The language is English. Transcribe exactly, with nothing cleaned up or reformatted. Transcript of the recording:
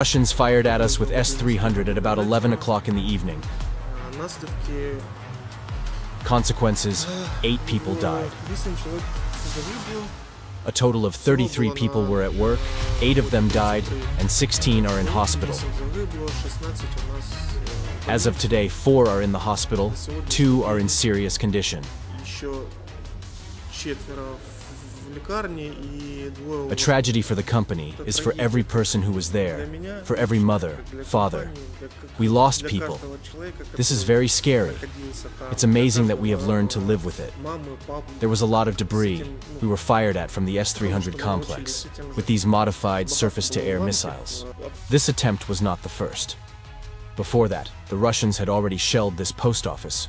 Russians fired at us with S three hundred at about eleven o'clock in the evening. Consequences, eight people died. A total of thirty-three people were at work, eight of them died, and sixteen are in hospital. As of today, four are in the hospital, two are in serious condition. A tragedy for the company is for every person who was there, for every mother, father. We lost people. This is very scary. It's amazing that we have learned to live with it. There was a lot of debris we were fired at from the S three hundred complex, with these modified surface-to-air missiles. This attempt was not the first. Before that, the Russians had already shelled this post office,